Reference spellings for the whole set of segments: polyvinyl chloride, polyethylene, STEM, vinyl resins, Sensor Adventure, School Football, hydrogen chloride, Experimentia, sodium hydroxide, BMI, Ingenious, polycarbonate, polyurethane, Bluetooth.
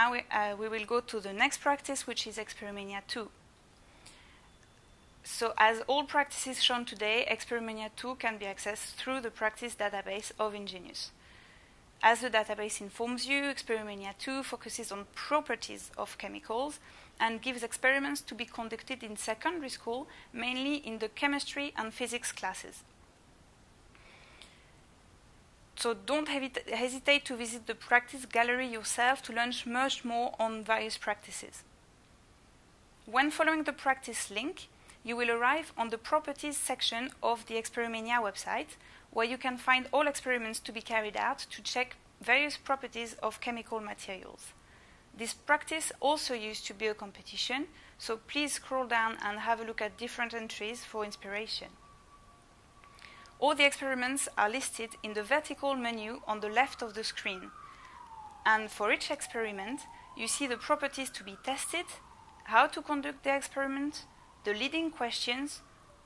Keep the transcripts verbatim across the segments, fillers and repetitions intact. now we, uh, we will go to the next practice, which is Experimentia two. So as all practices shown today, Experimentia two can be accessed through the practice database of Ingenious. As the database informs you, Experimentia two focuses on properties of chemicals and gives experiments to be conducted in secondary school, mainly in the chemistry and physics classes. So don't hesitate to visit the practice gallery yourself to learn much more on various practices. When following the practice link, you will arrive on the properties section of the Experimentia website, where you can find all experiments to be carried out to check various properties of chemical materials. This practice also used to be a competition, so please scroll down and have a look at different entries for inspiration. All the experiments are listed in the vertical menu on the left of the screen, and for each experiment you see the properties to be tested, how to conduct the experiment, the leading questions,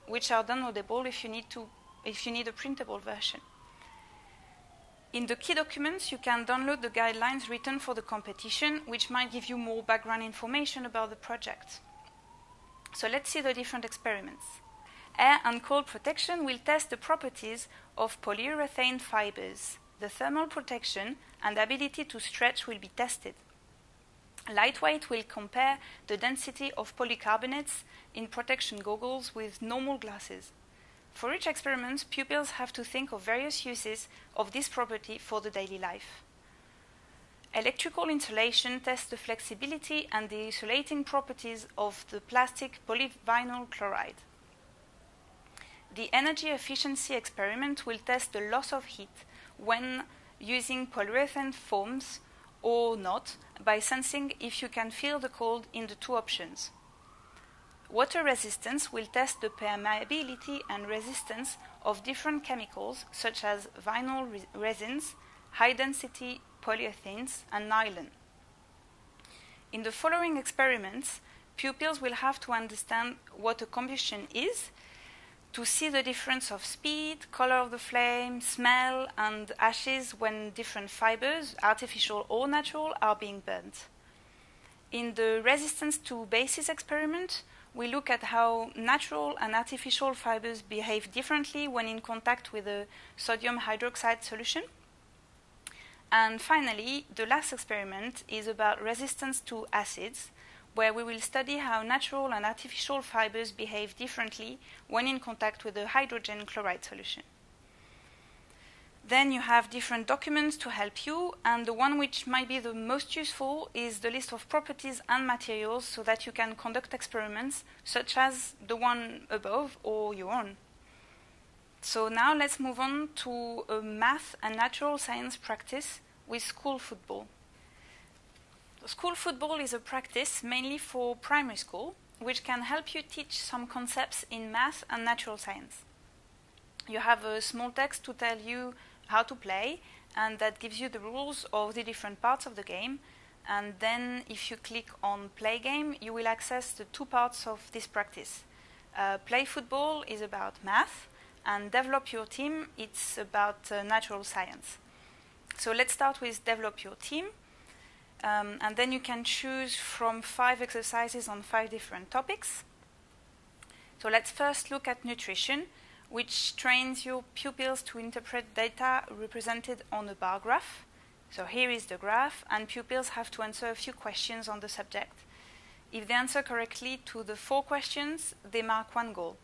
which are downloadable if you need to if you need a printable version. In the key documents, you can download the guidelines written for the competition, which might give you more background information about the project. So let's see the different experiments. Air and cold protection will test the properties of polyurethane fibers. The thermal protection and ability to stretch will be tested. Lightweight will compare the density of polycarbonates in protection goggles with normal glasses. For each experiment, pupils have to think of various uses of this property for the daily life. Electrical insulation tests the flexibility and the insulating properties of the plastic polyvinyl chloride. The energy efficiency experiment will test the loss of heat when using polyurethane foams or not by sensing if you can feel the cold in the two options. Water resistance will test the permeability and resistance of different chemicals such as vinyl resins, high-density polyethylenes and nylon. In the following experiments, pupils will have to understand what a combustion is, to see the difference of speed, color of the flame, smell and ashes when different fibers, artificial or natural, are being burnt. In the resistance to bases experiment, we look at how natural and artificial fibers behave differently when in contact with a sodium hydroxide solution. And finally, the last experiment is about resistance to acids, where we will study how natural and artificial fibers behave differently when in contact with a hydrogen chloride solution. Then you have different documents to help you, and the one which might be the most useful is the list of properties and materials so that you can conduct experiments such as the one above or your own. So now let's move on to a math and natural science practice with School Football. School Football is a practice mainly for primary school, which can help you teach some concepts in math and natural science. You have a small text to tell you how to play, and that gives you the rules of the different parts of the game, and then if you click on play game you will access the two parts of this practice. Uh, play football is about math, and develop your team it's about uh, natural science. So let's start with develop your team, um, and then you can choose from five exercises on five different topics. So let's first look at nutrition, which trains your pupils to interpret data represented on a bar graph. So here is the graph, and pupils have to answer a few questions on the subject. If they answer correctly to the four questions, they mark one goal.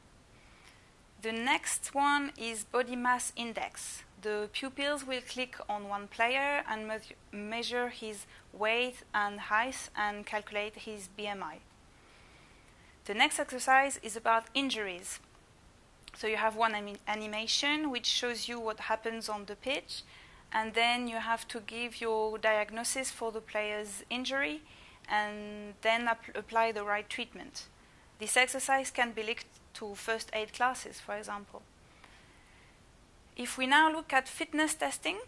The next one is body mass index. The pupils will click on one player and me- measure his weight and height and calculate his B M I. The next exercise is about injuries. So you have one anim- animation which shows you what happens on the pitch, and then you have to give your diagnosis for the player's injury and then ap- apply the right treatment. This exercise can be linked to first aid classes, for example. If we now look at fitness testing,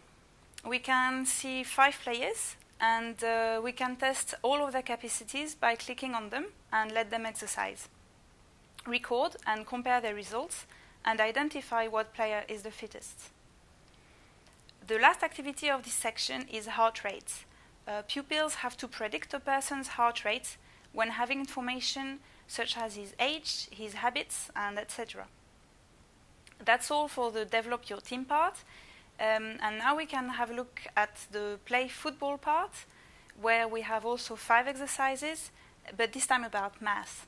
we can see five players, and uh, we can test all of their capacities by clicking on them and let them exercise. Record and compare their results, and identify what player is the fittest. The last activity of this section is heart rates. Uh, pupils have to predict a person's heart rate when having information such as his age, his habits, and et cetera. That's all for the develop your team part. Um, and now we can have a look at the play football part, where we have also five exercises, but this time about math.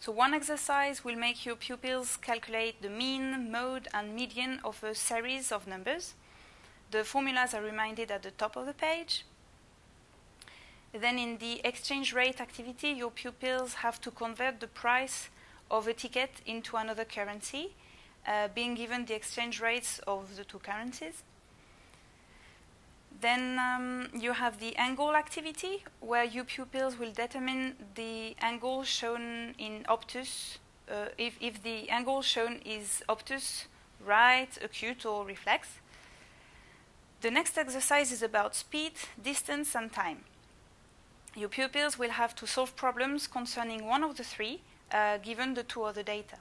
So one exercise will make your pupils calculate the mean, mode, and median of a series of numbers. The formulas are reminded at the top of the page. Then in the exchange rate activity, your pupils have to convert the price of a ticket into another currency, uh, being given the exchange rates of the two currencies. Then um, you have the angle activity, where you pupils will determine the angle shown in obtuse, uh, if, if the angle shown is obtuse, right, acute, or reflex. The next exercise is about speed, distance, and time. Your pupils will have to solve problems concerning one of the three, uh, given the two other data.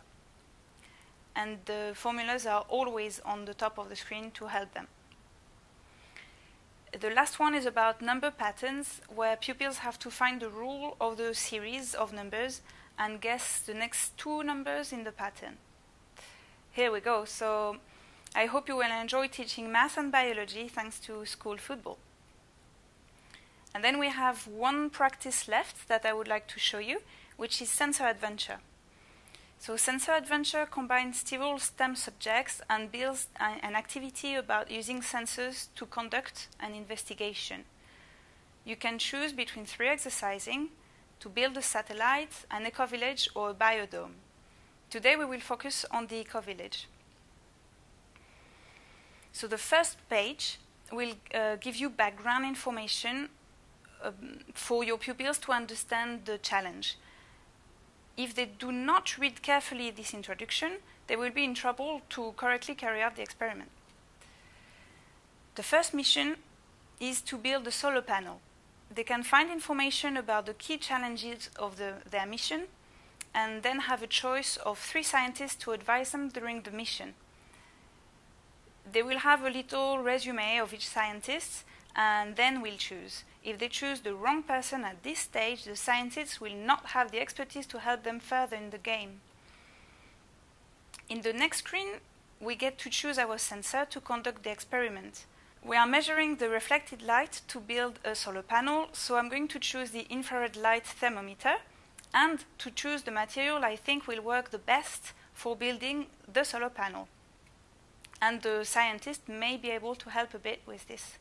And the formulas are always on the top of the screen to help them. The last one is about number patterns, where pupils have to find the rule of the series of numbers and guess the next two numbers in the pattern. Here we go. So I hope you will enjoy teaching math and biology thanks to School Football. And then we have one practice left that I would like to show you, which is Sensor Adventure. So Sensor Adventure combines several STEM subjects and builds an activity about using sensors to conduct an investigation. You can choose between three exercises: to build a satellite, an eco-village, or a biodome. Today we will focus on the eco-village. So the first page will uh, give you background information um, for your pupils to understand the challenge. If they do not read carefully this introduction, they will be in trouble to correctly carry out the experiment. The first mission is to build a solar panel. They can find information about the key challenges of the, their mission, and then have a choice of three scientists to advise them during the mission. They will have a little resume of each scientist, and then will choose. If they choose the wrong person at this stage, the scientists will not have the expertise to help them further in the game. In the next screen, we get to choose our sensor to conduct the experiment. We are measuring the reflected light to build a solar panel, so I'm going to choose the infrared light thermometer and to choose the material I think will work the best for building the solar panel. And the scientist may be able to help a bit with this.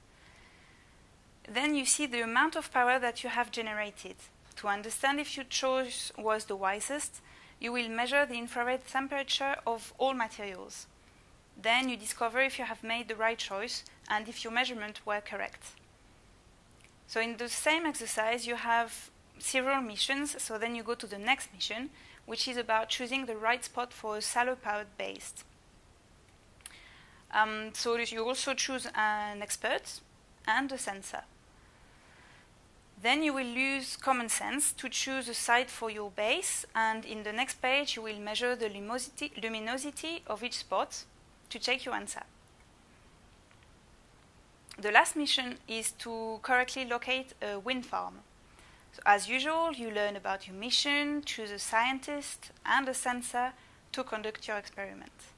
Then you see the amount of power that you have generated. To understand if your choice was the wisest, you will measure the infrared temperature of all materials. Then you discover if you have made the right choice and if your measurements were correct. So in the same exercise, you have several missions, so then you go to the next mission, which is about choosing the right spot for a solar-powered base. Um, so you also choose an expert and a sensor. Then you will use common sense to choose a site for your base, and in the next page you will measure the luminosity of each spot to check your answer. The last mission is to correctly locate a wind farm. So as usual, you learn about your mission, choose a scientist and a sensor to conduct your experiment.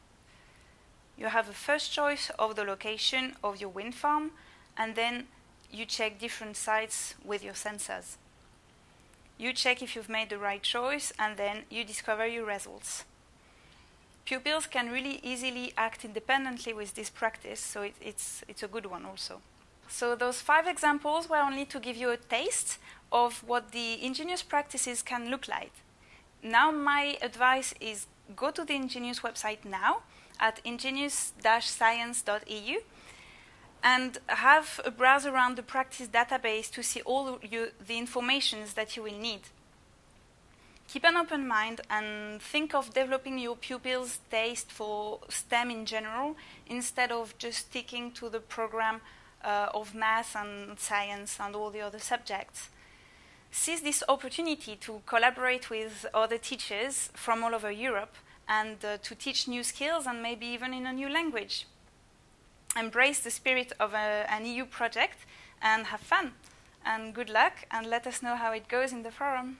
You have a first choice of the location of your wind farm, and then you check different sites with your sensors. You check if you've made the right choice, and then you discover your results. Pupils can really easily act independently with this practice, so it, it's, it's a good one also. So those five examples were only to give you a taste of what the Ingenious practices can look like. Now my advice is go to the Ingenious website now at ingenious dash science dot E U and have a browse around the practice database to see all you, the informations that you will need. Keep an open mind and think of developing your pupils' taste for STEM in general instead of just sticking to the program uh, of math and science and all the other subjects. Seize this opportunity to collaborate with other teachers from all over Europe and uh, to teach new skills and maybe even in a new language. Embrace the spirit of a, an E U project and have fun. and good luck, and let us know how it goes in the forum.